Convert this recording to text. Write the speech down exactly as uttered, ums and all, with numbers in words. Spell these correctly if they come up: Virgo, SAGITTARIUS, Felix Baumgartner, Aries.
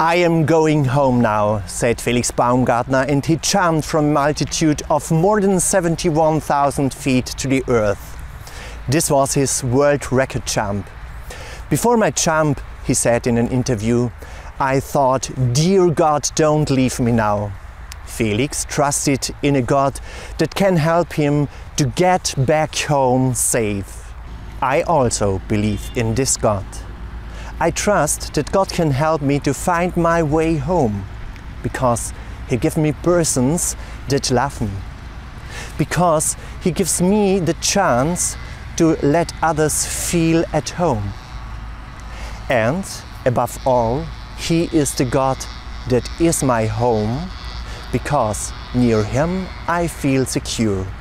"I am going home now," said Felix Baumgartner, and he jumped from a altitude of more than seventy-one thousand feet to the earth. This was his world record jump. "Before my jump," he said in an interview, "I thought, dear God, don't leave me now." Felix trusted in a God that can help him to get back home safe. I also believe in this God. I trust that God can help me to find my way home, because He gives me persons that love me, because He gives me the chance to let others feel at home. And above all, He is the God that is my home, because near Him I feel secure.